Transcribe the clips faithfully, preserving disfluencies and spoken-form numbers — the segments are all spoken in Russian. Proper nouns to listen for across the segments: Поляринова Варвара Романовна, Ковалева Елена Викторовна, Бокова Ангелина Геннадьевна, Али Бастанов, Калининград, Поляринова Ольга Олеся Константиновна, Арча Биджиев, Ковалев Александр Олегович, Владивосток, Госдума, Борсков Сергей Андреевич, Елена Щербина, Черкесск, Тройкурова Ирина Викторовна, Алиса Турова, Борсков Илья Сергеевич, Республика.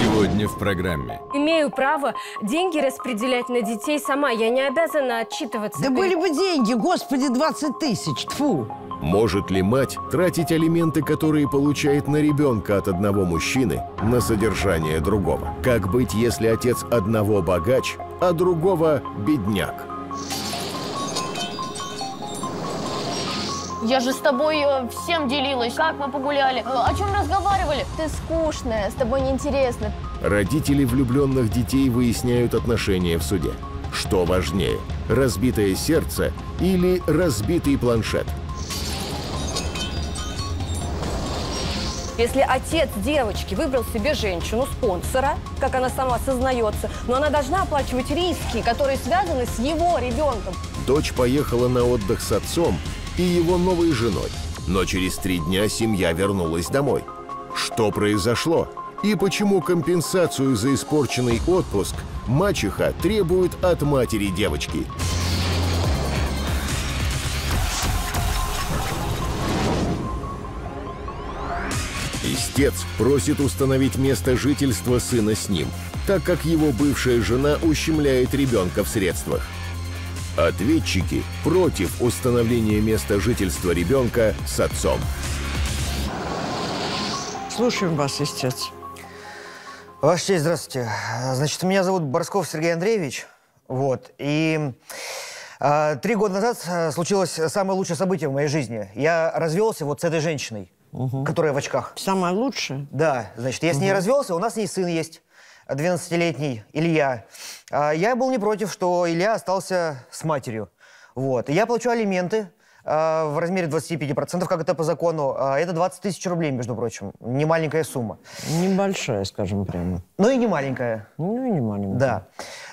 Сегодня в программе. Имею право деньги распределять на детей сама. Я не обязана отчитываться. Да были бы деньги, господи, двадцать тысяч. Тьфу. Может ли мать тратить алименты, которые получает на ребенка от одного мужчины, на содержание другого? Как быть, если отец одного богач, а другого бедняк? Я же с тобой всем делилась. Как мы погуляли? О чем разговаривали? Ты скучная, с тобой неинтересно. Родители влюбленных детей выясняют отношения в суде. Что важнее, разбитое сердце или разбитый планшет? Если отец девочки выбрал себе женщину-спонсора, как она сама сознается, но она должна оплачивать риски, которые связаны с его ребенком. Дочь поехала на отдых с отцом и его новой женой, но через три дня семья вернулась домой. Что произошло? И почему компенсацию за испорченный отпуск мачеха требует от матери девочки? Истец просит установить место жительства сына с ним, так как его бывшая жена ущемляет ребенка в средствах. Ответчики против установления места жительства ребенка с отцом. Слушаем вас, истец. Ваша честь, здравствуйте. Значит, меня зовут Борсков Сергей Андреевич. Вот. И а, три года назад случилось самое лучшее событие в моей жизни. Я развелся вот с этой женщиной, угу. которая в очках. Самое лучшее? Да. Значит, я угу. с ней развелся, у нас с ней сын есть. двенадцатилетний Илья. Я был не против, что Илья остался с матерью. Вот. Я плачу алименты в размере двадцати пяти процентов, как это по закону. Это двадцать тысяч рублей, между прочим. Немаленькая сумма. Небольшая, скажем прямо. Ну и не маленькая. Ну и не маленькая. Да.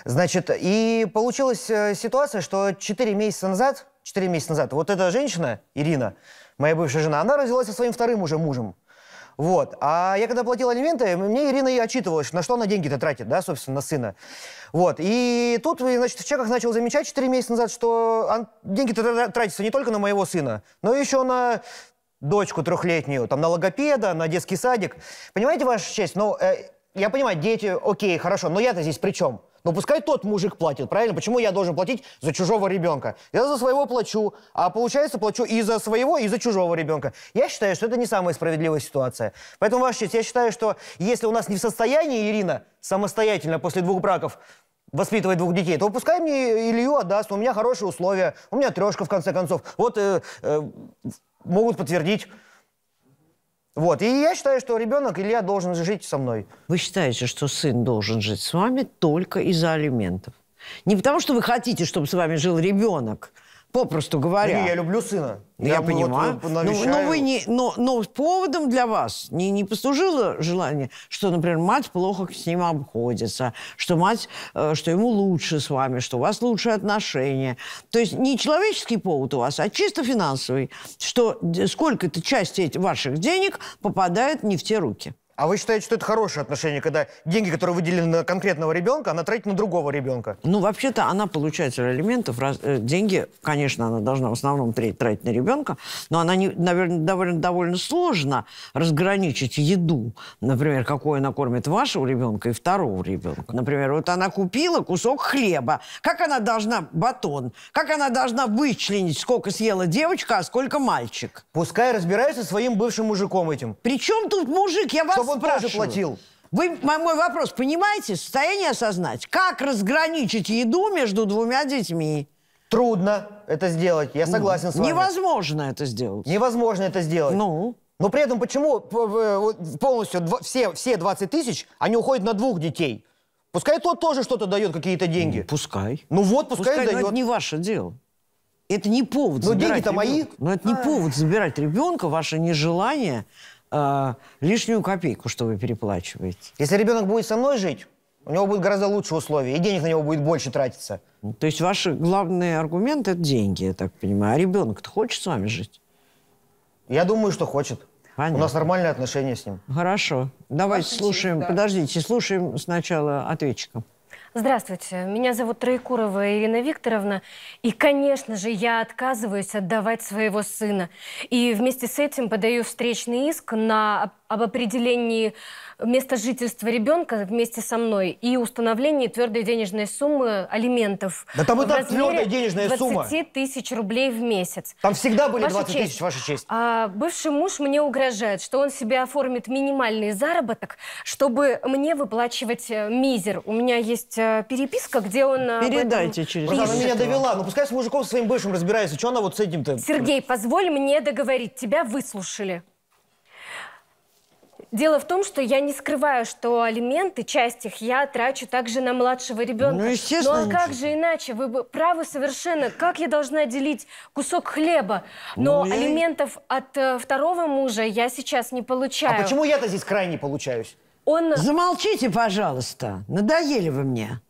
Значит, и получилась ситуация, что четыре месяца назад, четыре месяца назад вот эта женщина, Ирина, моя бывшая жена, она родилась со своим вторым уже мужем. Вот. А я когда платил алименты, мне Ирина и отчитывалась, на что она деньги-то тратит, да, собственно, на сына. Вот. И тут, значит, в чеках начал замечать четыре месяца назад, что деньги-то тратятся не только на моего сына, но еще на дочку трехлетнюю, там, на логопеда, на детский садик. Понимаете, ваша честь? Ну, э, я понимаю, дети, окей, хорошо, но я-то здесь при чем? Ну, пускай тот мужик платит, правильно? Почему я должен платить за чужого ребенка? Я за своего плачу, а получается плачу и за своего, и за чужого ребенка. Я считаю, что это не самая справедливая ситуация. Поэтому, ваша честь, я считаю, что если у нас не в состоянии Ирина самостоятельно после двух браков воспитывать двух детей, то пускай мне Илью отдаст, у меня хорошие условия, у меня трешка, в конце концов. Вот э, э, могут подтвердить. Вот. И я считаю, что ребенок Илья должен жить со мной. Вы считаете, что сын должен жить с вами только из-за алиментов? Не потому, что вы хотите, чтобы с вами жил ребенок, попросту говоря. Не, я люблю сына. Я, я понимаю. Вот, вот, но, но, вы не, но, но поводом для вас не, не послужило желание, что, например, мать плохо с ним обходится, что мать, э, что ему лучше с вами, что у вас лучшие отношения. То есть не человеческий повод у вас, а чисто финансовый, что сколько-то часть ваших денег попадает не в те руки. А вы считаете, что это хорошее отношение, когда деньги, которые выделены на конкретного ребенка, она тратит на другого ребенка? Ну, вообще-то, она получатель алиментов. Раз, э, деньги, конечно, она должна в основном тратить на ребенка, но она, не, наверное, довольно, довольно сложно разграничить еду, например, какую она кормит вашего ребенка и второго ребенка. Например, вот она купила кусок хлеба. Как она должна батон? Как она должна вычленить, сколько съела девочка, а сколько мальчик? Пускай разбирается со своим бывшим мужиком этим. Причем тут мужик? Я вас спрашиваю. Он тоже платил. Вы мой вопрос понимаете? Состояние осознать. Как разграничить еду между двумя детьми? Трудно это сделать. Я согласен ну, с вами. Невозможно это сделать. Невозможно это сделать. Ну? Но при этом почему полностью все, все двадцать тысяч, они уходят на двух детей? Пускай тот тоже что-то дает, какие-то деньги. Ну, пускай. Ну вот, пускай, пускай дает. Это не ваше дело. Это не повод забирать ребенка. Но деньги-то мои. Но это не повод забирать ребенка, ваше нежелание... Э, лишнюю копейку, что вы переплачиваете. Если ребенок будет со мной жить, у него будут гораздо лучшие условия, и денег на него будет больше тратиться. То есть ваши главные аргументы – это деньги, я так понимаю. А ребенок-то хочет с вами жить? Я думаю, что хочет. Понятно. У нас нормальные отношения с ним. Хорошо. Давайте Ваша слушаем, честь, да. подождите, слушаем сначала ответчика. Здравствуйте, меня зовут Тройкурова Ирина Викторовна, и, конечно же, я отказываюсь отдавать своего сына. И вместе с этим подаю встречный иск на об определении места жительства ребенка вместе со мной и установлении твердой денежной суммы алиментов. Да там и так твердая денежная сумма. двадцать тысяч рублей в месяц. Там всегда были двадцать тысяч, ваша честь. А, бывший муж мне угрожает, что он себе оформит минимальный заработок, чтобы мне выплачивать мизер. У меня есть переписка, где он... Передайте через... Просто она меня довела. Ну пускай с мужиком своим бывшим разбирается. Что она вот с этим-то... Сергей, позволь мне договорить. Тебя выслушали. Дело в том, что я не скрываю, что алименты, часть их я трачу также на младшего ребенка. Ну, естественно. Ну, а как же иначе? Вы бы правы совершенно. Как я должна делить кусок хлеба? Но ну, алиментов я... от э, второго мужа я сейчас не получаю. А почему я-то здесь крайне получаюсь? Он... Замолчите, пожалуйста. Надоели вы мне.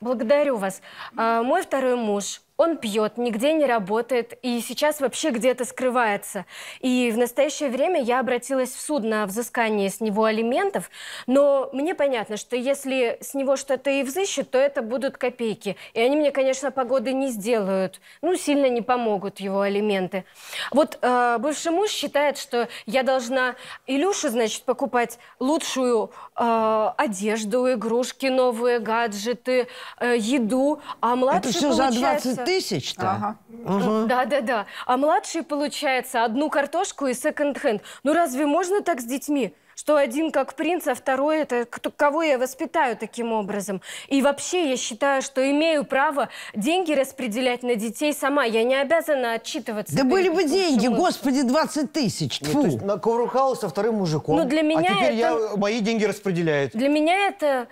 Благодарю вас. А, мой второй муж... Он пьет, нигде не работает и сейчас вообще где-то скрывается. И в настоящее время я обратилась в суд на взыскание с него алиментов, но мне понятно, что если с него что-то и взыщут, то это будут копейки. И они мне, конечно, погоды не сделают. Ну, сильно не помогут его алименты. Вот э, бывший муж считает, что я должна Илюше, значит, покупать лучшую э, одежду, игрушки, новые гаджеты, э, еду, а младший это все получается... За двадцать тысяч-то? Ага. Угу. Да, да, да. А младший, получается, одну картошку и секонд-хенд. Ну разве можно так с детьми? Что один как принц, а второй это кто, кого я воспитаю таким образом. И вообще я считаю, что имею право деньги распределять на детей сама. Я не обязана отчитываться. Да были бы деньги, господи, двадцать тысяч. Нет, то есть накувыркалась со вторым мужиком. Ну, для меня а теперь это... я мои деньги распределяет. Для меня это...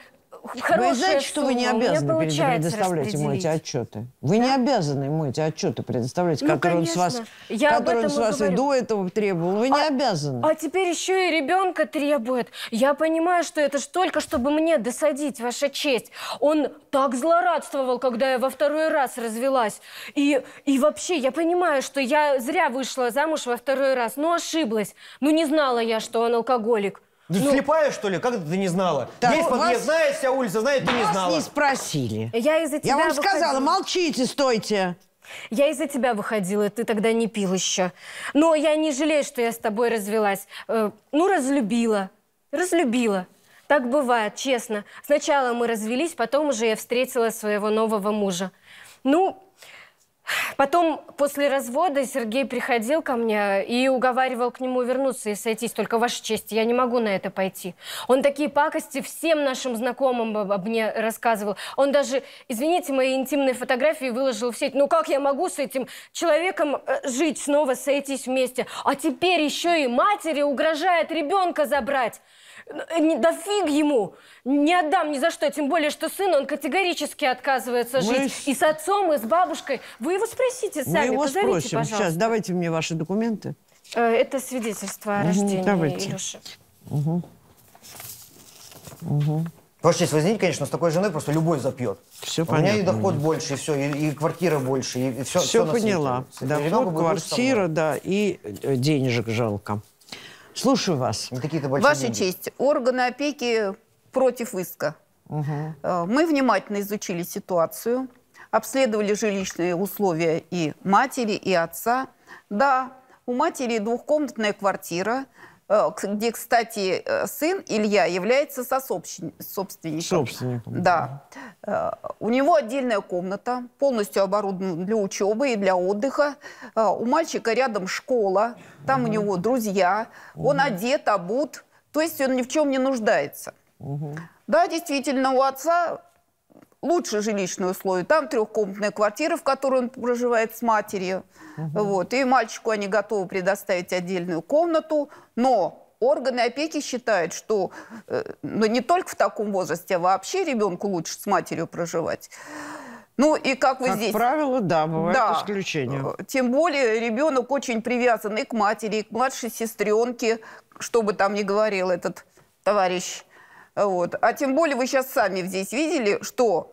Хорошая вы знаете, что сумма. Вы не обязаны предоставлять ему эти отчеты? Вы да? не обязаны ему эти отчеты предоставлять, ну, которые конечно. он с вас, которые он с вас и до этого требовал. Вы а, не обязаны. А теперь еще и ребенка требует. Я понимаю, что это ж только, чтобы мне досадить, ваша честь. Он так злорадствовал, когда я во второй раз развелась. И, и вообще, я понимаю, что я зря вышла замуж во второй раз. Ну, ошиблась. Ну, не знала я, что он алкоголик. Ты ну, слепая, что ли? Как это ты не знала? Да, Есть под не знаешь, вся улица знает, ты не знала. Вас не спросили. Я из-за тебя Я вам выходила. сказала, молчите, стойте. Я из-за тебя выходила, ты тогда не пил еще. Но я не жалею, что я с тобой развелась. Ну, разлюбила. Разлюбила. Так бывает, честно. Сначала мы развелись, потом уже я встретила своего нового мужа. Ну... Потом, после развода, Сергей приходил ко мне и уговаривал к нему вернуться и сойтись. Только, ваша честь, я не могу на это пойти. Он такие пакости всем нашим знакомым обо мне рассказывал. Он даже, извините, мои интимные фотографии выложил в сеть. Ну как я могу с этим человеком жить, снова сойтись вместе? А теперь еще и матери угрожает ребенка забрать. Да фиг ему! Не отдам ни за что. Тем более, что сын, он категорически отказывается Мы... жить. И с отцом, и с бабушкой. Вы его спросите сами. Мы его Позовите, спросим. Пожалуйста. Сейчас, давайте мне ваши документы. Это свидетельство о угу, рождении давайте. Илюши. Угу. Угу. Ваша честь, возьмите, конечно, с такой женой просто любой запьет. Все У понятно. меня и доход больше, и все, и, и квартира больше, и все. Все, все поняла. Доход, квартира, да, и денежек жалко. Слушаю вас. Ваша деньги. честь, органы опеки против иска. Угу. Мы внимательно изучили ситуацию, обследовали жилищные условия и матери, и отца. Да, у матери двухкомнатная квартира, где, кстати, сын Илья является сособственником. Собственником. Да. да. У него отдельная комната, полностью оборудована для учебы и для отдыха. У мальчика рядом школа, там угу. у него друзья, угу. он одет, обут, то есть он ни в чем не нуждается. Угу. Да, действительно, у отца лучше жилищные условия. Там трехкомнатная квартира, в которой он проживает с матерью. Угу. Вот. И мальчику они готовы предоставить отдельную комнату. Но органы опеки считают, что э, ну, не только в таком возрасте, а вообще ребенку лучше с матерью проживать. Ну и как вы как здесь... Как правило, да, бывают да. исключения. Тем более ребенок очень привязан и к матери, и к младшей сестренке, что бы там ни говорил этот товарищ. Вот. А тем более вы сейчас сами здесь видели, что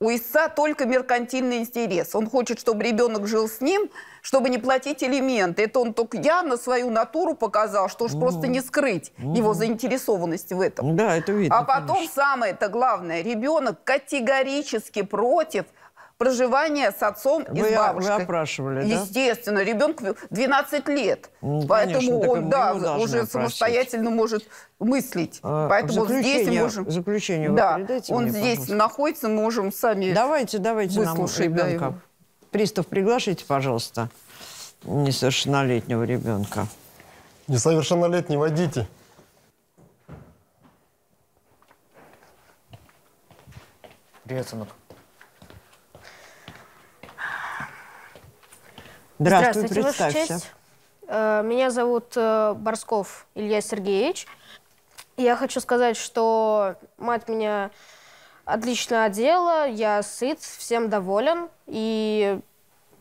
у истца только меркантильный интерес. Он хочет, чтобы ребенок жил с ним, чтобы не платить элементы. Это он только явно свою натуру показал, что уж mm. просто не скрыть mm. его заинтересованность в этом. Да, это видно, а потом конечно. самое-то главное, ребенок категорически против проживания с отцом вы, и с бабушкой. Вы опрашивали, да? Естественно, ребенку двенадцать лет. Ну, поэтому конечно, он да, уже самостоятельно может мыслить. А, поэтому здесь можем... Заключение вы да, передайте он мне, здесь пожалуйста. Находится, мы можем сами давайте, давайте выслушать нам ребенка. Да, пристав, приглашите, пожалуйста, несовершеннолетнего ребенка. Несовершеннолетний водитель. Привет, сынок. Здравствуй, Здравствуйте, представься. Ваша честь. Меня зовут Борсков Илья Сергеевич. Я хочу сказать, что мать меня отлично одела, я сыт, всем доволен. И,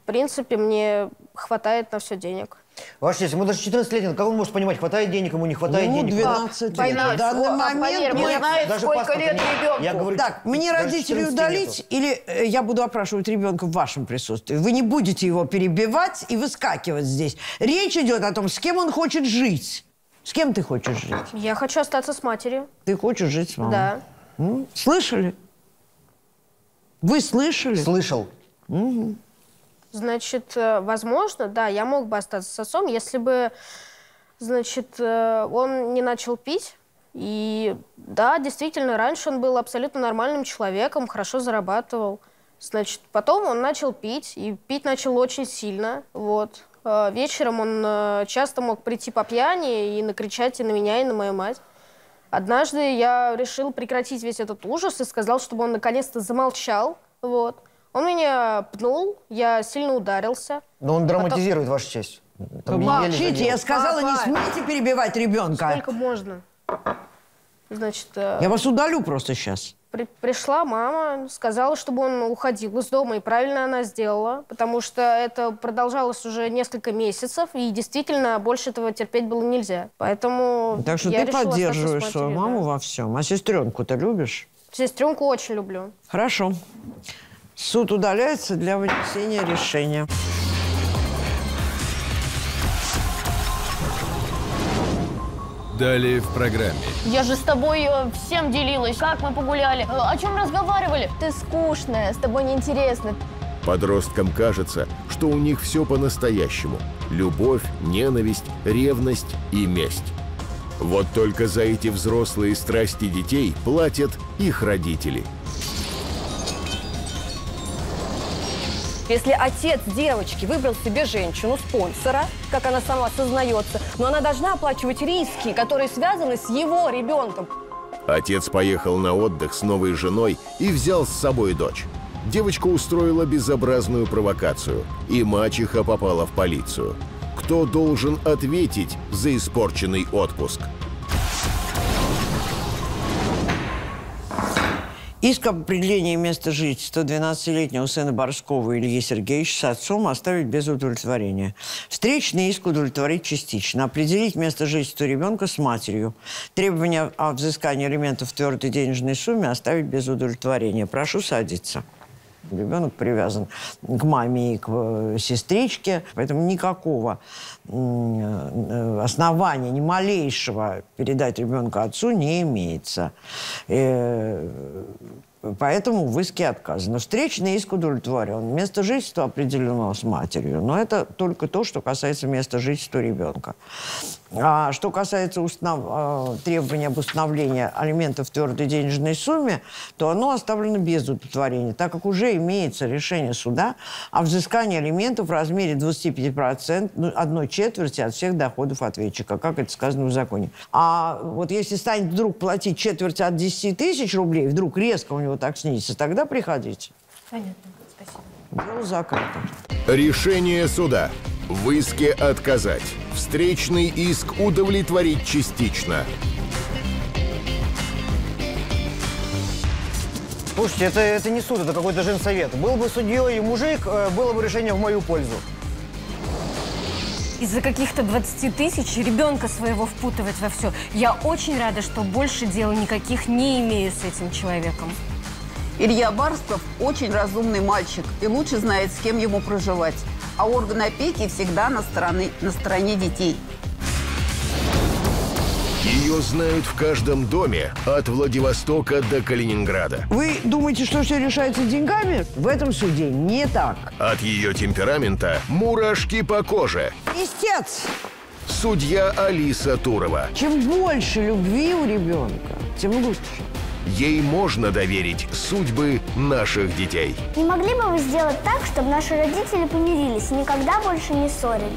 в принципе, мне хватает на все денег. Ваша честь, ему даже четырнадцатилетний, как он может понимать, хватает денег, ему не хватает ну, денег? двенадцать лет. В данный момент не знает, сколько лет ребенку. Я говорю, так, мне родителей удалить, или э, я буду опрашивать ребенка в вашем присутствии. Вы не будете его перебивать и выскакивать здесь. Речь идет о том, с кем он хочет жить. С кем ты хочешь жить? Я хочу остаться с матерью. Ты хочешь жить с мамой? Да. М? Слышали? Вы слышали? Слышал. Угу. Значит, возможно, да, я мог бы остаться с отцом, если бы, значит, он не начал пить. И да, действительно, раньше он был абсолютно нормальным человеком, хорошо зарабатывал. Значит, потом он начал пить, и пить начал очень сильно, вот. Вечером он часто мог прийти по пьяни и накричать и на меня, и на мою мать. Однажды я решил прекратить весь этот ужас и сказал, чтобы он наконец-то замолчал, вот. Он меня пнул, я сильно ударился. Но он драматизирует, потом... вашу честь. Молчите, я сказала, а, не смейте перебивать ребенка. Сколько можно? Значит, я вас удалю просто сейчас. При пришла мама, сказала, чтобы он уходил из дома, и правильно она сделала, потому что это продолжалось уже несколько месяцев, и действительно больше этого терпеть было нельзя. Поэтому так что я ты поддерживаешь свою да. маму во всем, а сестренку ты любишь? Сестренку очень люблю. Хорошо. Суд удаляется для вынесения решения. Далее в программе. Я же с тобой всем делилась, как мы погуляли, о чем разговаривали. Ты скучная, с тобой неинтересно. Подросткам кажется, что у них все по-настоящему. Любовь, ненависть, ревность и месть. Вот только за эти взрослые страсти детей платят их родители. Если отец девочки выбрал себе женщину-спонсора, как она сама сознается, но она должна оплачивать риски, которые связаны с его ребенком. Отец поехал на отдых с новой женой и взял с собой дочь. Девочка устроила безобразную провокацию, и мачеха попала в полицию. Кто должен ответить за испорченный отпуск? Иск об определении места жительства двенадцатилетнего сына Борскова Ильи Сергеевича с отцом оставить без удовлетворения. Встречный иск удовлетворить частично. Определить место жительства ребенка с матерью. Требования о взыскании алиментов в твердой денежной сумме оставить без удовлетворения. Прошу садиться. Ребенок привязан к маме и к сестричке, поэтому никакого основания, ни малейшего передать ребенка отцу не имеется. И поэтому в иске отказано. Встречный иск удовлетворен. Место жительства определено с матерью, но это только то, что касается места жительства ребенка. А что касается установ... требований об установлении алиментов в твердой денежной сумме, то оно оставлено без удовлетворения, так как уже имеется решение суда о взыскании алиментов в размере двадцати пяти процентов, ну, одной четверти от всех доходов ответчика, как это сказано в законе. А вот если станет вдруг платить четверть от десяти тысяч рублей, вдруг резко у него так снизится, тогда приходите. Понятно, спасибо. Дело закрыто. Решение суда. В иске отказать. Встречный иск удовлетворить частично. Слушайте, это, это не суд, это какой-то женсовет. Был бы судьей и мужик, было бы решение в мою пользу. Из-за каких-то двадцати тысяч ребенка своего впутывать во все. Я очень рада, что больше дел никаких не имею с этим человеком. Илья Борсков очень разумный мальчик и лучше знает, с кем ему проживать. А орган опеки всегда на стороне, на стороне детей. Ее знают в каждом доме от Владивостока до Калининграда. Вы думаете, что все решается деньгами? В этом суде не так. От ее темперамента мурашки по коже. Истец! Судья Алиса Турова. Чем больше любви у ребенка, тем лучше. Ей можно доверить судьбы наших детей. Не могли бы вы сделать так, чтобы наши родители помирились и никогда больше не ссорились?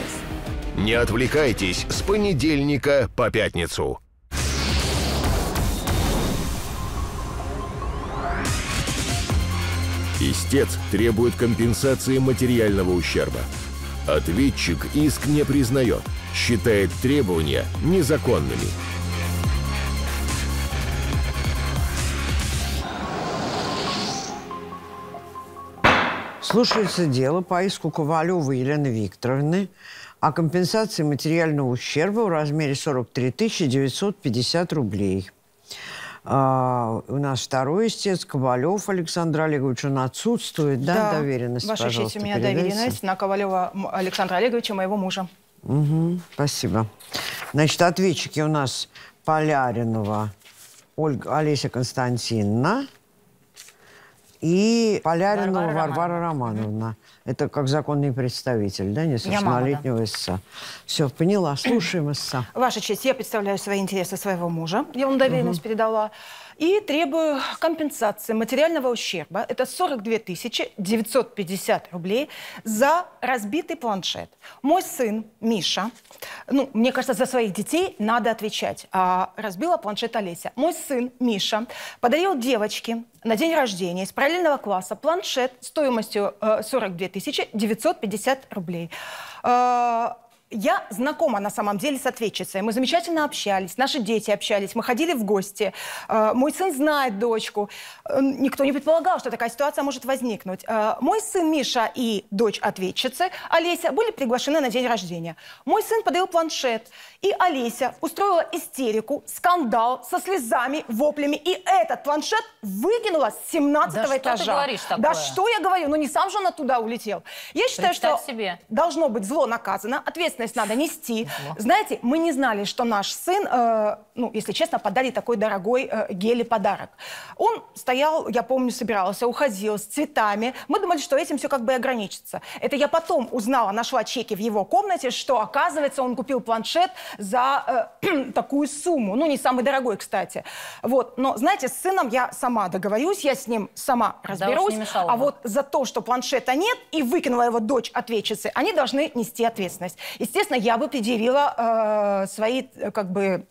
Не отвлекайтесь с понедельника по пятницу. Истец требует компенсации материального ущерба. Ответчик иск не признает, считает требования незаконными. Слушается дело по иску Ковалевой Елены Викторовны о компенсации материального ущерба в размере сорок три тысячи девятьсот пятьдесят рублей. А, у нас второй истец, Ковалев Александр Олегович. Он отсутствует, да, да доверенность, ваша честь, у меня передайте. Доверенность на Ковалева Александра Олеговича, моего мужа. Угу, спасибо. Значит, ответчики у нас Поляринова Ольга Олеся Константиновна и Поляринова Варвара, Варвара Романовна. Романовна. Это как законный представитель, да, несовершеннолетнего, да, истца. Все, поняла. Слушаем истца. Ваша честь, я представляю свои интересы своего мужа. Я вам доверенность угу. передала. И требую компенсации материального ущерба. Это сорок две тысячи девятьсот пятьдесят рублей за разбитый планшет. Мой сын Миша, ну, мне кажется, за своих детей надо отвечать. А разбила планшет Олеся. Мой сын Миша подарил девочке на день рождения из параллельного класса планшет стоимостью сорок две тысячи девятьсот пятьдесят рублей. Я знакома на самом деле с ответчицей. Мы замечательно общались, наши дети общались, мы ходили в гости. Мой сын знает дочку. Никто не предполагал, что такая ситуация может возникнуть. Мой сын Миша и дочь ответчицы, Олеся, были приглашены на день рождения. Мой сын подарил планшет, и Олеся устроила истерику, скандал со слезами, воплями. И этот планшет выкинула с семнадцатого да этажа. Что ты говоришь такое? Да что я говорю? Ну не сам же она туда улетел. Я считаю, Представь что себе. должно быть зло наказано, ответственность надо нести. Ого. Знаете, мы не знали, что наш сын, э, ну, если честно, подарил такой дорогой э, гели подарок. Он стоял, я помню, собирался, уходил с цветами. Мы думали, что этим все как бы и ограничится. Это я потом узнала, нашла чеки в его комнате, что, оказывается, он купил планшет за э, такую сумму. Ну, не самый дорогой, кстати. Вот. Но, знаете, с сыном я сама договорюсь, я с ним сама разберусь. Да, а вот за то, что планшета нет, и выкинула его дочь ответчицы, они должны нести ответственность. Естественно, я бы предъявила э, свои, как бы,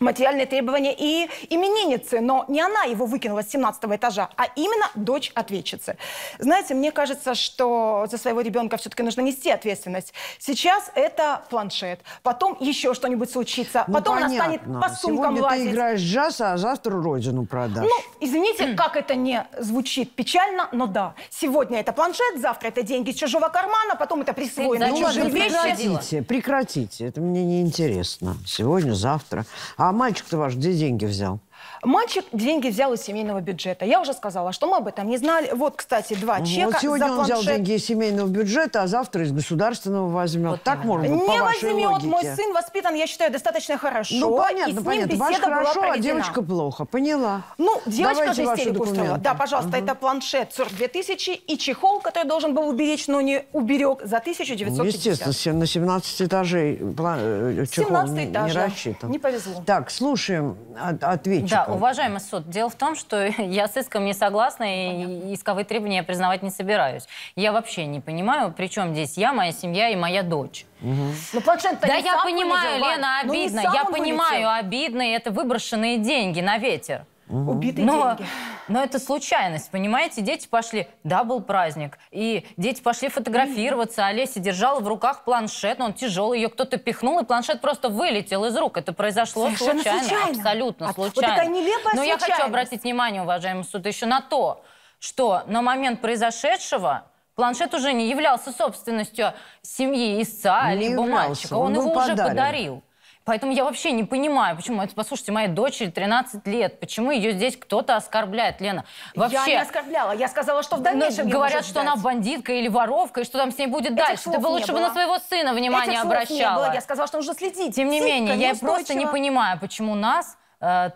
материальные требования и именинницы, но не она его выкинула с семнадцатого этажа, а именно дочь ответчицы. Знаете, мне кажется, что за своего ребенка все-таки нужно нести ответственность. Сейчас это планшет, потом еще что-нибудь случится, ну, потом понятно. она станет по сумкам Сегодня лазить. Сегодня ты играешь в джаз, а завтра родину продашь. Ну, извините, как это не звучит печально, но да. Сегодня это планшет, завтра это деньги из чужого кармана, потом это присвоено. Ну, ладно, прекратите, прекратите, это мне неинтересно. Сегодня, завтра... А мальчик-то ваш где деньги взял? Мальчик деньги взял из семейного бюджета. Я уже сказала, что мы об этом не знали. Вот, кстати, два ну, чека вот сегодня за он взял деньги из семейного бюджета, а завтра из государственного возьмет. Вот так можно быть, Не по возьмет. Вашей Мой сын воспитан, я считаю, достаточно хорошо. Ну, понятно, и с понятно. Ним Ваш хорошо, а девочка плохо. Поняла. Ну, девочка же истерику устроила. Да, пожалуйста, угу. это планшет сорок две тысячи и чехол, который должен был уберечь, но не уберег, за тысячу девятьсот пятьдесят. Ну, естественно, на семнадцать этажей план... чехол не, не рассчитан. Не повезло. Так, слушаем ответ. Да, уважаемый суд, дело в том, что я с иском не согласна и исковые требования я признавать не собираюсь. Я вообще не понимаю, при чем здесь я, моя семья и моя дочь. Угу. Да я понимаю, полетел, Лена, обидно, я понимаю, полетел. обидно, это выброшенные деньги на ветер. Угу. Убитые но, деньги. Но это случайность, понимаете? Дети пошли, да, был праздник, и дети пошли фотографироваться, угу. Олеся держала в руках планшет, он тяжелый, ее кто-то пихнул, и планшет просто вылетел из рук. Это произошло Совершенно случайно, случайно, абсолютно От... случайно. Вот такая нелепая Но я хочу обратить внимание, уважаемый суд, еще на то, что на момент произошедшего планшет уже не являлся собственностью семьи истца, либо мальчика, он, он его подарен. уже подарил. Поэтому я вообще не понимаю, почему. Это, послушайте, моей дочери тринадцать лет. Почему ее здесь кто-то оскорбляет, Лена? Вообще, я не оскорбляла. Я сказала, что в дальнейшем... Говорят, что она бандитка или воровка, и что там с ней будет дальше. Ты бы лучше бы на своего сына внимание обращала. Я сказала, что нужно следить. Тем не менее, я просто не понимаю, почему нас...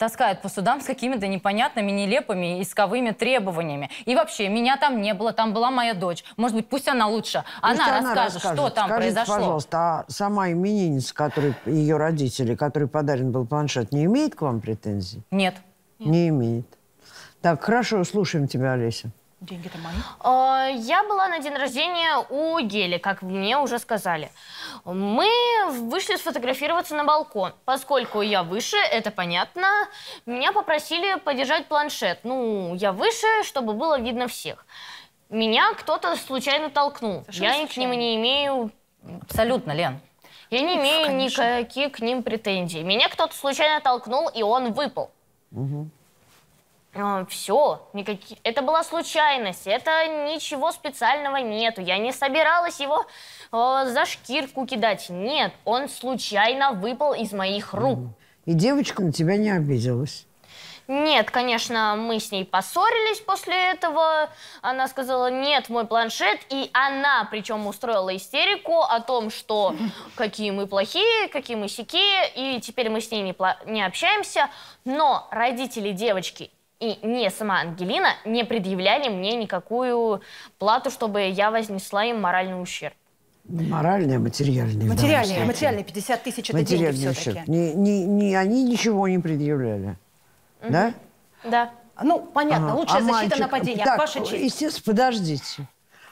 таскают по судам с какими-то непонятными, нелепыми исковыми требованиями. И вообще, меня там не было, там была моя дочь. Может быть, пусть она лучше. Пусть она, она расскажет, расскажет, что там Скажите, произошло. Пожалуйста, а сама именинница, который, ее родители, который подарен был планшет, не имеет к вам претензий? Нет. Нет. Не имеет. Так, хорошо, слушаем тебя, Олеся. Деньги-то мои? Я была на день рождения у Гели, как мне уже сказали. Мы вышли сфотографироваться на балкон. Поскольку я выше, это понятно, меня попросили подержать планшет. Ну, я выше, чтобы было видно всех. Меня кто-то случайно толкнул. Совершенно я случайно. К ним не имею... Абсолютно, Лен. Я не имею Конечно. никаких к ним претензий. Меня кто-то случайно толкнул, и он выпал. Угу. Все, никакие... это была случайность, это ничего специального нету. Я не собиралась его э, за шкирку кидать. Нет, он случайно выпал из моих рук. И девочка на тебя не обиделась? Нет, конечно, мы с ней поссорились после этого. Она сказала, нет, мой планшет. И она, причем, устроила истерику о том, что какие мы плохие, какие мы сякие, и теперь мы с ней не, не общаемся. Но родители девочки... И не сама Ангелина не предъявляли мне никакую плату, чтобы я вознесла им моральный ущерб. Моральный, а материальный. Материальный, материальный пятьдесят тысяч – это деньги все-таки. Не, не, не, они ничего не предъявляли, угу. да? Да. Ну, понятно, ага. лучшая а защита мальчик... нападения. Так, ваша честь. Естественно, подождите.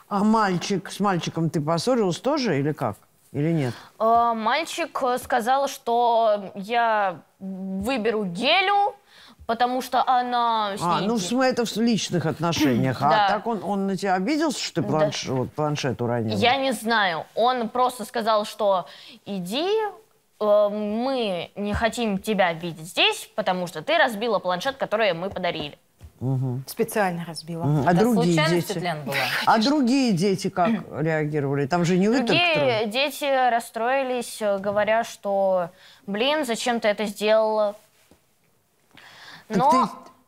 А мальчик, с мальчиком ты поссорилась тоже или как? Или нет? А, мальчик сказал, что я выберу Гелю, потому что она... А, ну это в личных отношениях. А да. так он, он на тебя обиделся, что ты планш... да. вот, планшет уронила? Я не знаю. Он просто сказал, что иди, э, мы не хотим тебя видеть здесь, потому что ты разбила планшет, который мы подарили. Угу. Специально разбила. Угу. А, другие дети? а другие дети как реагировали? Там же не вы Другие дети расстроились, говоря, что, блин, зачем ты это сделала? Так Но...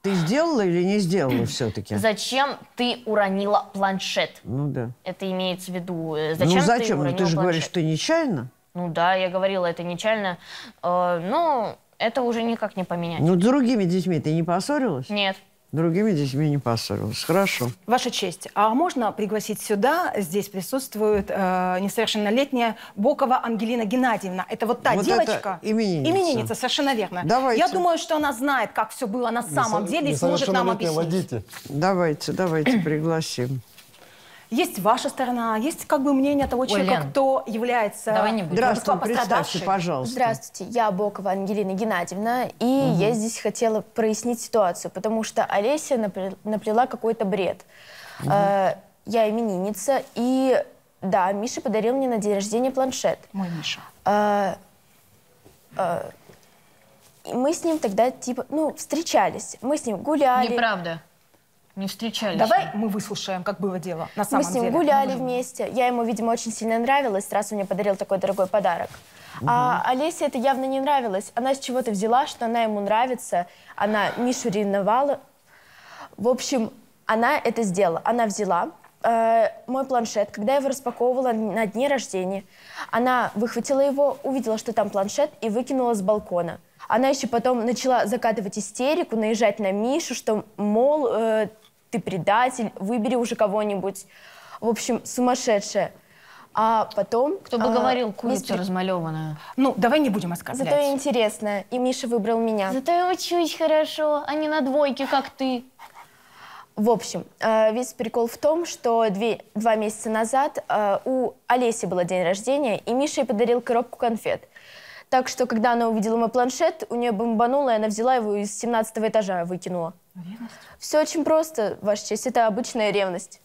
ты, ты сделала или не сделала все-таки? Зачем ты уронила планшет? Ну да. Это имеется в виду. Зачем ну зачем? Ты, ну, ты же планшет? говоришь, что ты нечаянно. Ну да, я говорила, это нечаянно. Э, ну, это уже никак не поменять. Ну, с другими детьми ты не поссорилась? Нет. Другими детьми не поссорилась. Хорошо. Ваша честь, а можно пригласить сюда? Здесь присутствует э, несовершеннолетняя Бокова Ангелина Геннадьевна. Это вот та вот девочка. Именинница. Именинница, совершенно верно. Давайте. Я думаю, что она знает, как все было на самом Несов... деле и сможет нам объяснить. Водите. Давайте, давайте пригласим. Есть ваша сторона, есть как бы мнение того человека, Ой, кто является... Давай не будем. Здравствуйте, представьте, пожалуйста. Здравствуйте, я Бокова Ангелина Геннадьевна, и угу. я здесь хотела прояснить ситуацию, потому что Олеся наплела какой-то бред. Угу. Я именинница, и да, Миша подарил мне на день рождения планшет. Мой Миша. Мы с ним тогда типа, ну, встречались, мы с ним гуляли. Неправда. Не встречались. Давай мы выслушаем, как было дело на самом деле. Мы с ним гуляли вместе. Я ему, видимо, очень сильно нравилась, раз он мне подарил такой дорогой подарок. Угу. А Олесе это явно не нравилось. Она с чего-то взяла, что она ему нравится. Она Мишу ревновала. В общем, она это сделала. Она взяла э, мой планшет. Когда я его распаковывала на дне рождения, она выхватила его, увидела, что там планшет, и выкинула с балкона. Она еще потом начала закатывать истерику, наезжать на Мишу, что, мол... Э, ты предатель, выбери уже кого-нибудь. В общем, сумасшедшая. А потом... Кто бы а, говорил, курица мистер... размалеванная. Ну, давай не будем оскорблять. Зато я интересная, и Миша выбрал меня. Зато я учусь хорошо, а не на двойке, как ты. В общем, весь прикол в том, что две, два месяца назад у Олеси был день рождения, и Миша ей подарил коробку конфет. Так что, когда она увидела мой планшет, у нее бомбануло, и она взяла его и с семнадцатого этажа выкинула. Ревность? Все очень просто, ваша честь. Это обычная ревность.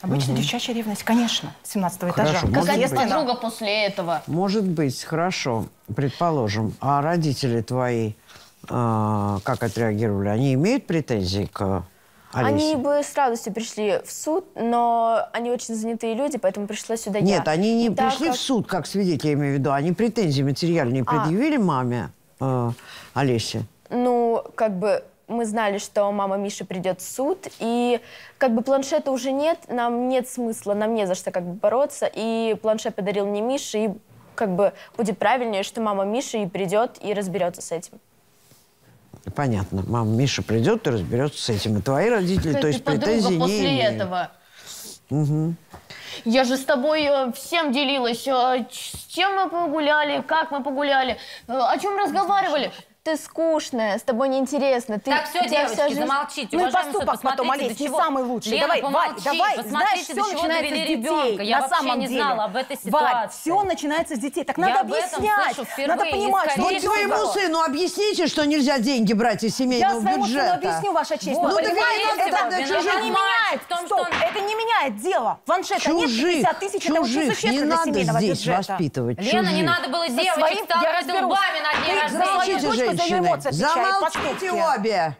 Обычная угу. девчачья ревность, конечно, семнадцатого этажа. Какая-то подруга после этого. Может быть, хорошо, предположим. А родители твои э, как отреагировали? Они имеют претензии к Олеся. Они бы с радостью пришли в суд, но они очень занятые люди, поэтому пришла сюда Нет, я. Нет, они не так пришли как... в суд, как свидетели, я имею в виду. Они претензии материальные а. предъявили маме э, Олесе? Ну, как бы... Мы знали, что мама Миши придет в суд, и как бы планшета уже нет, нам нет смысла, нам не за что как бы бороться, и планшет подарил мне Миша, и как бы будет правильнее, что мама Миши и придет, и разберется с этим. Понятно, мама Миша придет и разберется с этим, и твои родители, то есть претензий не после этого. Угу. Я же с тобой всем делилась, с чем мы погуляли, как мы погуляли, о чем разговаривали. Ты скучная, с тобой неинтересно. Ты, так, все, девочки, жизнь... замолчите. Ну и поступок потом, Алис, не самый лучший. Лена, давай, помолчи, давай, знаешь, все начинается с детей. Я на самом не деле. знала об этой ситуации. Варь, все начинается с детей. Так я надо объяснять, надо понимать. Что вот своему сыну объясните, что нельзя деньги брать из семейного я бюджета. Я своему сыну объясню, ваша честь. Вот. Ну, это, это, это, это не меняет. Том, Стоп, он... это не меняет дело. Планшета нет, пятьдесят тысяч, это очень существенно для семейного бюджета. Лена, не надо было девочек сталкивать лбами на дне рождения. Женщины, замолчите обе.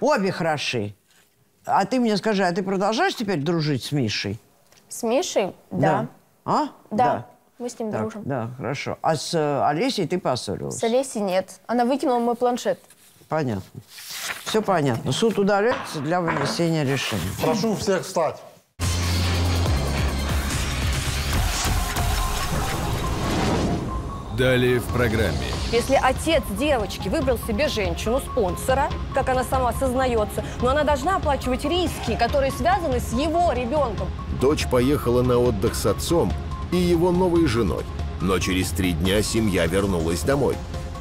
Обе хороши. А ты мне скажи, а ты продолжаешь теперь дружить с Мишей? С Мишей? Да. Да. А? Да. да. Мы с ним так, дружим. Да, хорошо. А с э, Олесей ты поссорилась? С Олесей нет. Она выкинула мой планшет. Понятно. Все понятно. Суд удаляется для вынесения решения. Прошу всех встать. Далее в программе. Если отец девочки выбрал себе женщину-спонсора, как она сама сознается, но она должна оплачивать риски, которые связаны с его ребенком. Дочь поехала на отдых с отцом и его новой женой, но через три дня семья вернулась домой.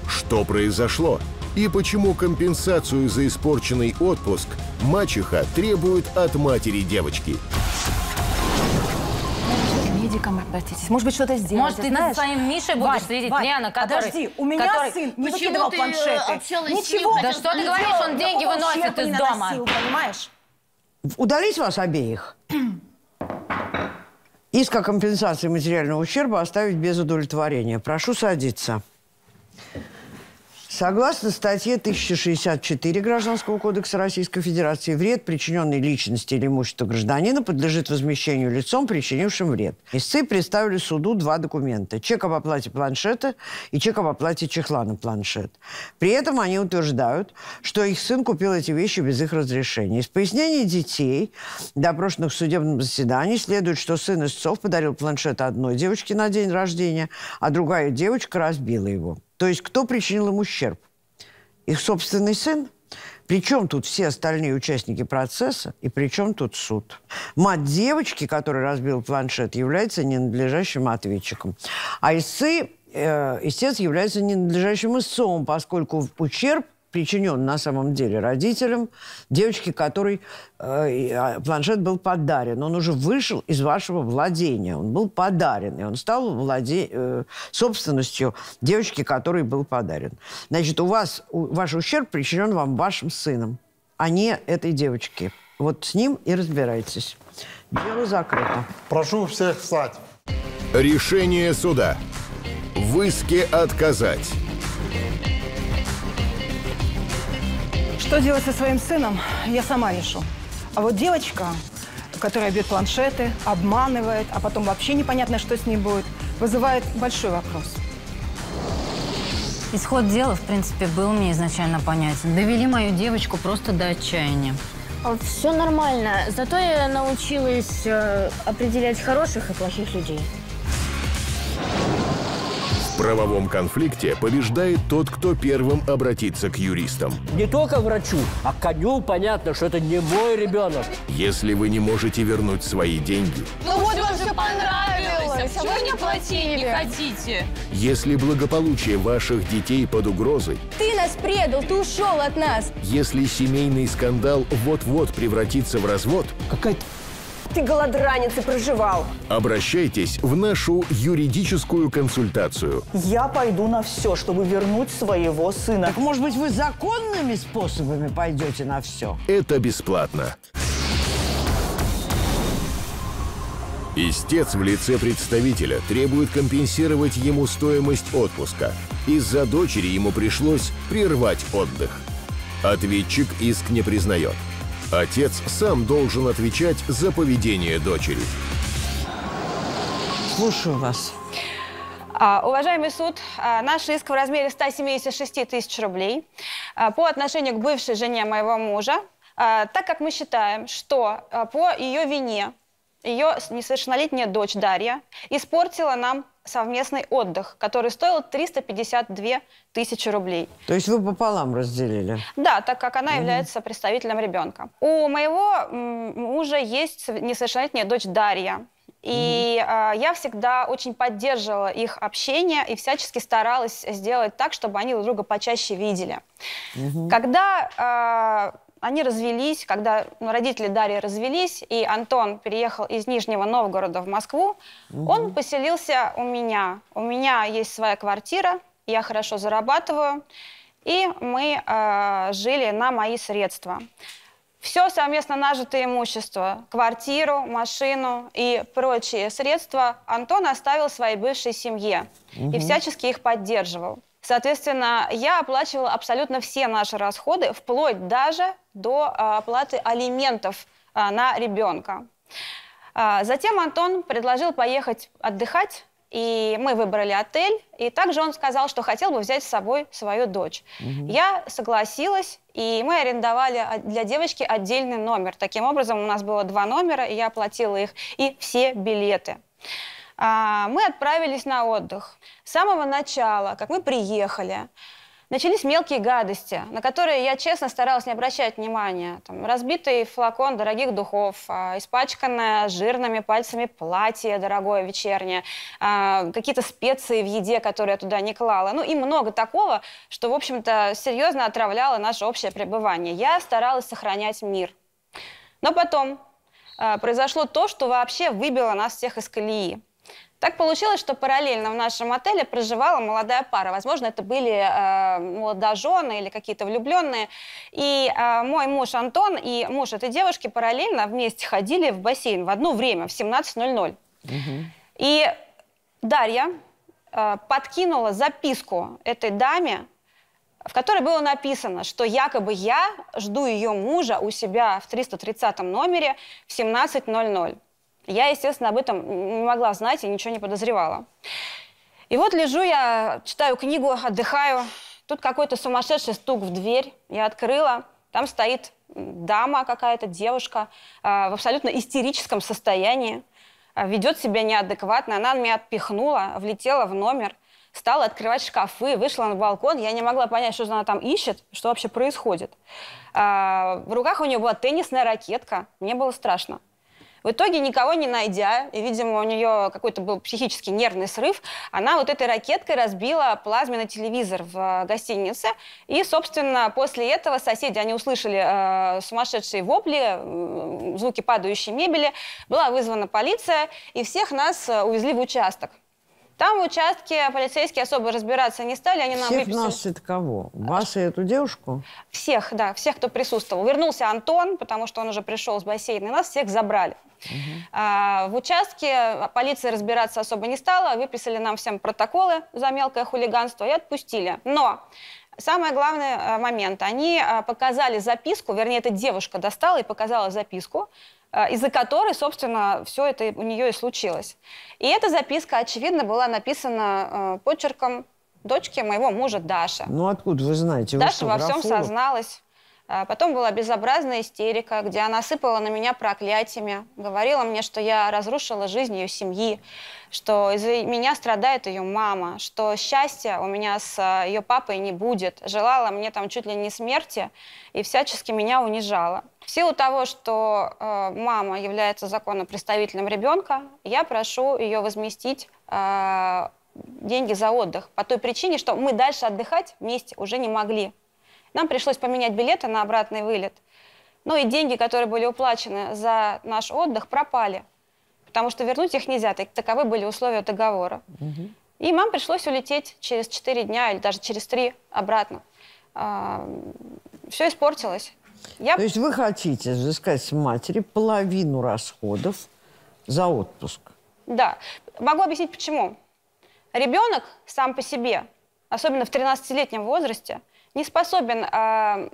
Что произошло? И почему компенсацию за испорченный отпуск мачеха требует от матери девочки? Медикам обратитесь. Может быть, что-то сделать. Может, ты над своим Мишей будешь Вань, следить, Вань, Лена, который... Подожди, у меня который... сын не выкидывал планшеты. Ничего. Да что ты говоришь, он деньги выносит из дома. Наносил, понимаешь? Удалить вас обеих. Иск о компенсации материального ущерба оставить без удовлетворения. Прошу садиться. Согласно статье тысяча шестьдесят четыре Гражданского кодекса Российской Федерации, вред, причиненный личности или имуществу гражданина, подлежит возмещению лицом, причинившим вред. Истцы представили суду два документа. Чек об оплате планшета и чек об оплате чехла на планшет. При этом они утверждают, что их сын купил эти вещи без их разрешения. Из пояснений детей, допрошенных в судебном заседании, следует, что сын истцов подарил планшет одной девочке на день рождения, а другая девочка разбила его. То есть кто причинил им ущерб? Их собственный сын? Причем тут все остальные участники процесса и причем тут суд? Мать девочки, которая разбила планшет, является ненадлежащим ответчиком. А истцы, э, истец является ненадлежащим истцом, поскольку ущерб причинен на самом деле родителям девочке, которой э, планшет был подарен. Он уже вышел из вашего владения. Он был подарен. И он стал владе... э, собственностью девочки, которой был подарен. Значит, у вас у, ваш ущерб причинен вам вашим сыном, а не этой девочке. Вот с ним и разбирайтесь. Дело закрыто. Прошу всех встать. Решение суда. В иске отказать. Что делать со своим сыном, я сама решу. А вот девочка, которая бьет планшеты, обманывает, а потом вообще непонятно, что с ней будет, вызывает большой вопрос. Исход дела, в принципе, был мне изначально понятен. Довели мою девочку просто до отчаяния. Все нормально. Зато я научилась определять хороших и плохих людей. В правовом конфликте побеждает тот, кто первым обратится к юристам. Не только врачу, а коню понятно, что это не мой ребенок. Если вы не можете вернуть свои деньги... Ну вот вам все понравилось, а вы не платили, не хотите. Если благополучие ваших детей под угрозой... Ты нас предал, ты ушел от нас. Если семейный скандал вот-вот превратится в развод... Какая-то... Ты голодранец и проживал. Обращайтесь в нашу юридическую консультацию. Я пойду на все, чтобы вернуть своего сына. Так, может быть, вы законными способами пойдете на все? Это бесплатно. Истец в лице представителя требует компенсировать ему стоимость отпуска. Из-за дочери ему пришлось прервать отдых. Ответчик иск не признает. Отец сам должен отвечать за поведение дочери. Слушаю вас. Уважаемый суд, наш иск в размере ста семидесяти шести тысяч рублей по отношению к бывшей жене моего мужа, так как мы считаем, что по ее вине ее несовершеннолетняя дочь Дарья испортила нам совместный отдых, который стоил триста пятьдесят две тысячи рублей. То есть вы пополам разделили? Да, так как она является представителем ребенка. У моего мужа есть несовершеннолетняя дочь Дарья. И э, я всегда очень поддерживала их общение и всячески старалась сделать так, чтобы они друг друга почаще видели. Mm-hmm. Когда э, они развелись, когда ну, родители Дарьи развелись, и Антон переехал из Нижнего Новгорода в Москву, mm-hmm. он поселился у меня. У меня есть своя квартира, я хорошо зарабатываю, и мы э, жили на мои средства. Все совместно нажитое имущество, квартиру, машину и прочие средства Антон оставил своей бывшей семье угу. и всячески их поддерживал. Соответственно, я оплачивала абсолютно все наши расходы, вплоть даже до оплаты алиментов на ребенка. Затем Антон предложил поехать отдыхать, и мы выбрали отель, и также он сказал, что хотел бы взять с собой свою дочь. Угу. Я согласилась, и мы арендовали для девочки отдельный номер. Таким образом, у нас было два номера, и я оплатила их, и все билеты. А, мы отправились на отдых. С самого начала, как мы приехали, начались мелкие гадости, на которые я, честно, старалась не обращать внимания. Там, разбитый флакон дорогих духов, испачканное жирными пальцами платье дорогое вечернее, какие-то специи в еде, которые я туда не клала. Ну и много такого, что, в общем-то, серьезно отравляло наше общее пребывание. Я старалась сохранять мир. Но потом произошло то, что вообще выбило нас всех из колеи. Так получилось, что параллельно в нашем отеле проживала молодая пара. Возможно, это были э, молодожены или какие-то влюбленные. И э, мой муж Антон и муж этой девушки параллельно вместе ходили в бассейн в одно время, в семнадцать ноль ноль. Угу. И Дарья э, подкинула записку этой даме, в которой было написано, что якобы я жду ее мужа у себя в триста тридцатом номере в семнадцать ноль ноль. Я, естественно, об этом не могла знать и ничего не подозревала. И вот лежу я, читаю книгу, отдыхаю. Тут какой-то сумасшедший стук в дверь. Я открыла. Там стоит дама какая-то, девушка, в абсолютно истерическом состоянии. Ведет себя неадекватно. Она меня отпихнула, влетела в номер, стала открывать шкафы, вышла на балкон. Я не могла понять, что она там ищет, что вообще происходит. В руках у нее была теннисная ракетка. Мне было страшно. В итоге, никого не найдя, и, видимо, у нее какой-то был психический нервный срыв, она вот этой ракеткой разбила плазменный телевизор в гостинице. И, собственно, после этого соседи, они услышали э, сумасшедшие вопли, э, звуки падающей мебели, была вызвана полиция, и всех нас увезли в участок. Там в участке полицейские особо разбираться не стали. Они нам всех выписали... нас это кого? Вас и эту девушку? Всех, да, всех, кто присутствовал. Вернулся Антон, потому что он уже пришел с бассейна, и нас всех забрали. Угу. А, в участке полиция разбираться особо не стала. Выписали нам всем протоколы за мелкое хулиганство и отпустили. Но самый главный момент. Они показали записку, вернее, эта девушка достала и показала записку, из-за которой, собственно, все это у нее и случилось. И эта записка, очевидно, была написана э, почерком дочки моего мужа Даши. Ну, откуда вы знаете? Вы Даша что, во графолог? Всем созналась. А потом была безобразная истерика, где она сыпала на меня проклятиями, говорила мне, что я разрушила жизнь ее семьи, что из-за меня страдает ее мама, что счастья у меня с ее папой не будет, желала мне там чуть ли не смерти и всячески меня унижала. В силу того, что э, мама является законным представителем ребенка, я прошу ее возместить э, деньги за отдых по той причине, что мы дальше отдыхать вместе уже не могли. Нам пришлось поменять билеты на обратный вылет. Ну и деньги, которые были уплачены за наш отдых, пропали. Потому что вернуть их нельзя. Таковы были условия договора. Угу. И нам пришлось улететь через четыре дня или даже через три обратно. А, все испортилось. Я... То есть вы хотите взыскать с матери половину расходов за отпуск? Да. Могу объяснить, почему. Ребенок сам по себе, особенно в тринадцатилетнем возрасте, не способен э,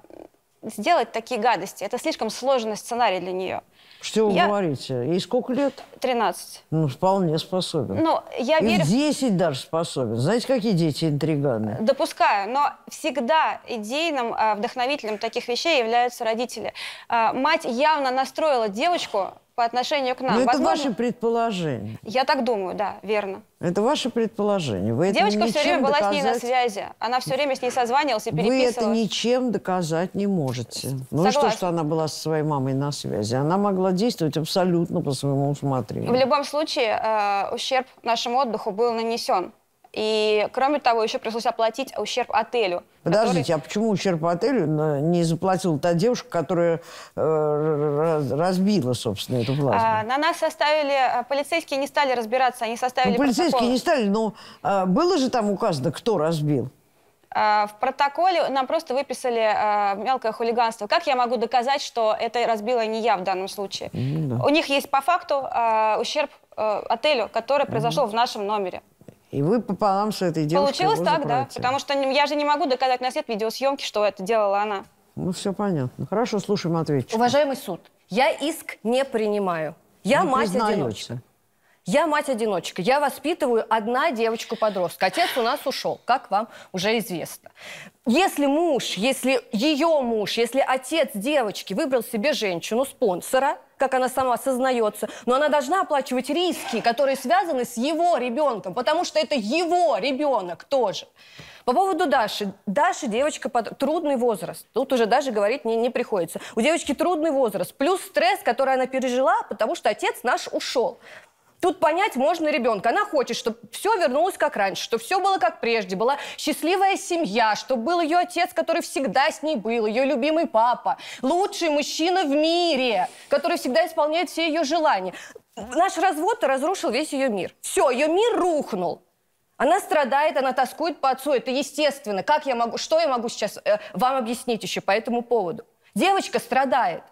сделать такие гадости. Это слишком сложный сценарий для нее. Что вы я... говорите? Ей сколько лет? тринадцать. Ну, вполне способен. Ну, я верю... И десять даже способен. Знаете, какие дети интриганы? Допускаю, но всегда идейным э, вдохновителем таких вещей являются родители. Э, мать явно настроила девочку по отношению к нам. Но возможно... это ваше предположение. Я так думаю, да, верно. Это ваше предположение. Вы Девочка все время была доказать... с ней на связи. Она все время с ней созванивалась и переписывалась. Вы это ничем доказать не можете. Ну и что, что она была со своей мамой на связи? Она могла действовать абсолютно по своему усмотрению. В любом случае, э, ущерб нашему отдыху был нанесен. И, кроме того, еще пришлось оплатить ущерб отелю. Подождите, который... а почему ущерб отелю не заплатила та девушка, которая э, разбила, собственно, эту плазму? А, на нас составили... Полицейские не стали разбираться, они составили ну, полицейские протокол. не стали, но а, было же там указано, кто разбил? А, в протоколе нам просто выписали а, мелкое хулиганство. Как я могу доказать, что это разбила не я в данном случае? Mm, да. У них есть по факту а, ущерб а, отелю, который произошел mm. в нашем номере. И вы пополам с этой девушкой. Получилось так, да. Потому что я же не могу доказать на свет видеосъемки, что это делала она. Ну, все понятно. Хорошо, слушаем ответчика. Уважаемый суд, я иск не принимаю. Я мать-одиночка. Я мать-одиночка. Я воспитываю одна девочку-подростка. Отец у нас ушел, как вам уже известно. Если муж, если ее муж, если отец девочки выбрал себе женщину-спонсора, как она сама сознается, но она должна оплачивать риски, которые связаны с его ребенком, потому что это его ребенок тоже. По поводу Даши. Даша девочка под... трудный возраст. Тут уже даже говорить не, не приходится. У девочки трудный возраст, плюс стресс, который она пережила, потому что отец наш ушел. Тут понять можно ребенка. Она хочет, чтобы все вернулось как раньше, чтобы все было как прежде, была счастливая семья, чтобы был ее отец, который всегда с ней был, ее любимый папа, лучший мужчина в мире, который всегда исполняет все ее желания. Наш развод разрушил весь ее мир. Все, ее мир рухнул. Она страдает, она тоскует по отцу. Это естественно. Как я могу, что я могу сейчас э, вам объяснить еще по этому поводу? Девочка страдает.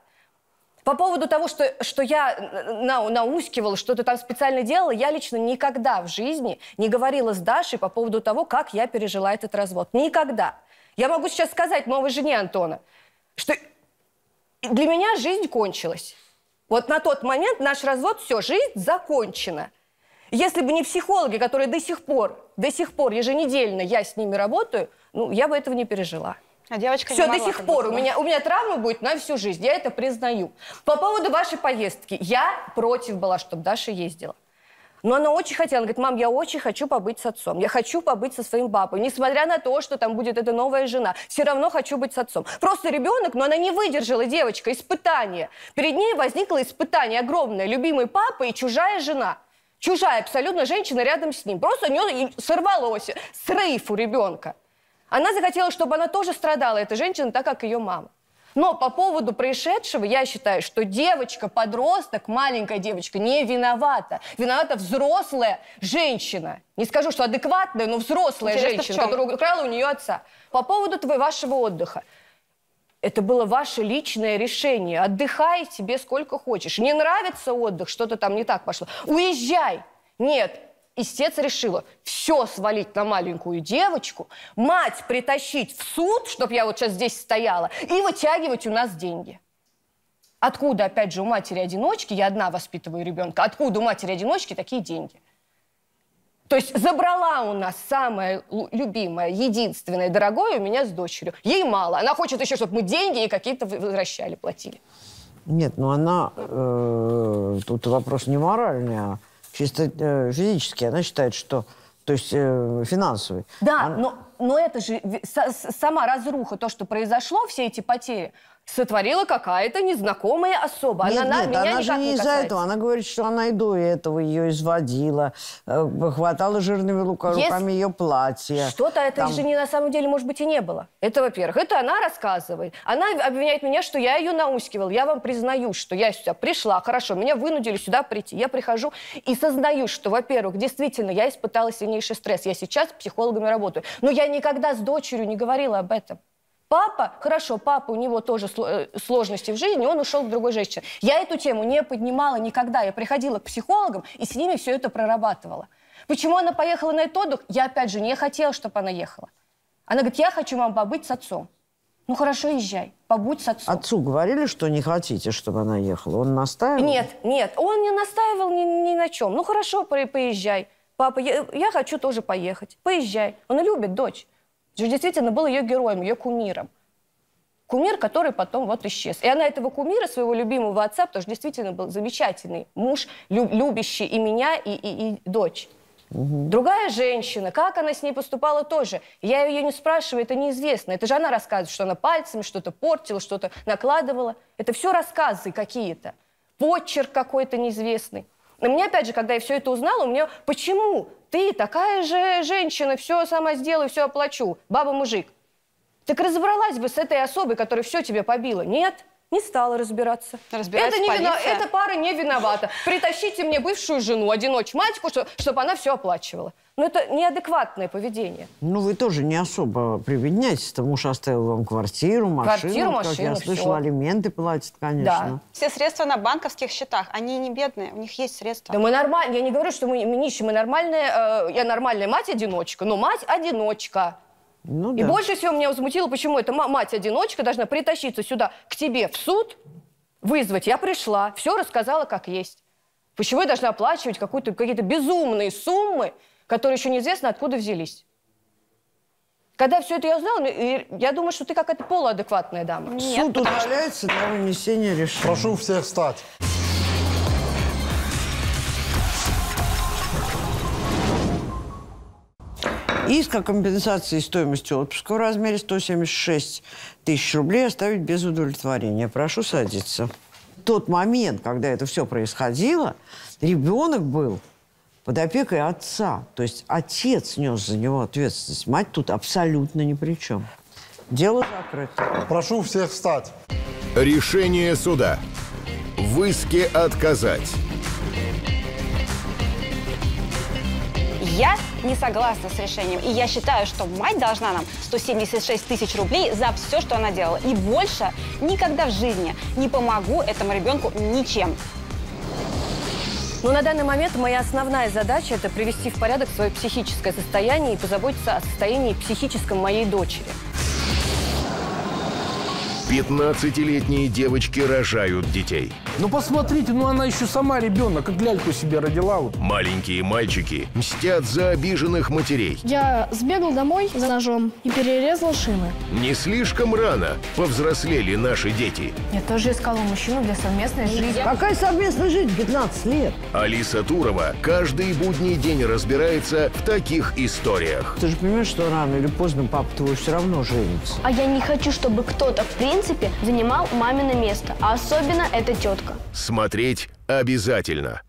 По поводу того, что, что я на, наускивала, что-то там специально делала, я лично никогда в жизни не говорила с Дашей по поводу того, как я пережила этот развод. Никогда. Я могу сейчас сказать новой жене Антона, что для меня жизнь кончилась. Вот на тот момент наш развод, все, жизнь закончена. Если бы не психологи, которые до сих пор, до сих пор еженедельно я с ними работаю, ну, я бы этого не пережила. А девочка Все, до сих пор. У меня, у меня травма будет на всю жизнь. Я это признаю. По поводу вашей поездки. Я против была, чтобы Даша ездила. Но она очень хотела. Она говорит, мам, я очень хочу побыть с отцом. Я хочу побыть со своим папой. Несмотря на то, что там будет эта новая жена. Все равно хочу быть с отцом. Просто ребенок, но она не выдержала, девочка, испытания. Перед ней возникло испытание огромное. Любимый папа и чужая жена. Чужая абсолютно женщина рядом с ним. Просто у нее сорвалось. Срыв у ребенка. Она захотела, чтобы она тоже страдала, эта женщина, так как ее мама. Но по поводу происшедшего я считаю, что девочка, подросток, маленькая девочка не виновата. Виновата взрослая женщина. Не скажу, что адекватная, но взрослая Интересно, женщина, которая украла у нее отца. По поводу твоего вашего отдыха. Это было ваше личное решение. Отдыхай себе сколько хочешь. Не нравится отдых, что-то там не так пошло. Уезжай! Нет. Истец решила все свалить на маленькую девочку, мать притащить в суд, чтобы я вот сейчас здесь стояла, и вытягивать у нас деньги. Откуда, опять же, у матери-одиночки, я одна воспитываю ребенка, откуда у матери-одиночки такие деньги? То есть забрала у нас самое любимое, единственное, дорогое у меня с дочерью. Ей мало, она хочет еще, чтобы мы деньги ей какие-то возвращали, платили. Нет, ну она, э, тут вопрос не моральный, а... чисто физически, она считает, что... То есть э, финансовый. Да, она... но, но это же сама разруха, то, что произошло, все эти потери, сотворила какая-то незнакомая особа. Нет, она, нет, она, меня она же не, не из-за этого. Она говорит, что она и до этого ее изводила, э, хватала жирными руками Если... ее платье. Что-то это там... же не, на самом деле, может быть, и не было. Это, во-первых. Это она рассказывает. Она обвиняет меня, что я ее наускивала. Я вам признаю, что я сюда пришла. Хорошо, меня вынудили сюда прийти. Я прихожу и сознаю, что, во-первых, действительно, я испытала сильнее стресс. Я сейчас с психологами работаю. Но я никогда с дочерью не говорила об этом. Папа, хорошо, папа, у него тоже сложности в жизни, он ушел к другой женщине. Я эту тему не поднимала никогда. Я приходила к психологам и с ними все это прорабатывала. Почему она поехала на этот отдых? Я, опять же, не хотела, чтобы она ехала. Она говорит, я хочу, мам, побыть с отцом. Ну хорошо, езжай, побудь с отцом. Отцу говорили, что не хотите, чтобы она ехала? Он настаивал? Нет, нет, он не настаивал ни, ни на чем. Ну хорошо, поезжай. Папа, я, я хочу тоже поехать. Поезжай. Она любит дочь. Же действительно был ее героем, ее кумиром. Кумир, который потом вот исчез. И она этого кумира, своего любимого отца, потому что действительно был замечательный муж, любящий и меня, и, и, и дочь. Угу. Другая женщина, как она с ней поступала тоже. Я ее не спрашиваю, это неизвестно. Это же она рассказывает, что она пальцами что-то портила, что-то накладывала. Это все рассказы какие-то. Почерк какой-то неизвестный. Но мне, опять же, когда я все это узнала, у меня... Почему ты такая же женщина, все сама сделаю, все оплачу, баба-мужик? Так разобралась бы с этой особой, которая все тебе побила. Нет, не стала разбираться. Это не вина... Эта пара не виновата. Притащите мне бывшую жену, одиночь-матьку, что... чтобы она все оплачивала. Но это неадекватное поведение. Ну, вы тоже не особо приведняетесь. Муж оставил вам квартиру, машину. Квартиру, машину, как я слышала, все. Алименты платят, конечно. Да. Все средства на банковских счетах. Они не бедные, у них есть средства. Да мы нормально. Я не говорю, что мы, мы нищие. Мы нормальные... Э, я нормальная мать-одиночка, но мать-одиночка. Ну, и да. Больше всего меня возмутило, почему эта мать-одиночка должна притащиться сюда к тебе в суд, вызвать. Я пришла, все рассказала как есть. Почему я должна оплачивать какие-то безумные суммы, которые еще неизвестно откуда взялись? Когда все это я узнала, я думаю, что ты какая-то полуадекватная дама. Нет, суд удаляется на вынесение решения. Прошу всех встать. Иск о компенсации стоимости отпуска в размере сто семьдесят шесть тысяч рублей оставить без удовлетворения. Прошу садиться. В тот момент, когда это все происходило, ребенок был под опекой отца. То есть отец нес за него ответственность. Мать тут абсолютно ни при чем. Дело закрыто. Прошу всех встать. Решение суда. В иске отказать. Я не согласна с решением, и я считаю, что мать должна нам сто семьдесят шесть тысяч рублей за все, что она делала. И больше никогда в жизни не помогу этому ребенку ничем. Но на данный момент моя основная задача – это привести в порядок свое психическое состояние и позаботиться о состоянии психическом моей дочери. пятнадцатилетние девочки рожают детей. Ну посмотрите, ну она еще сама ребенок, как ляльку себе родила. Вот. Маленькие мальчики мстят за обиженных матерей. Я сбегал домой за ножом и перерезал шины. Не слишком рано повзрослели наши дети. Я тоже искала мужчину для совместной жизни. Какая совместная жизнь? пятнадцать лет. Алиса Турова каждый будний день разбирается в таких историях. Ты же понимаешь, что рано или поздно папа твой все равно женится. А я не хочу, чтобы кто-то в принципе В принципе, занимал мамино место, а особенно эта тетка. Смотреть обязательно.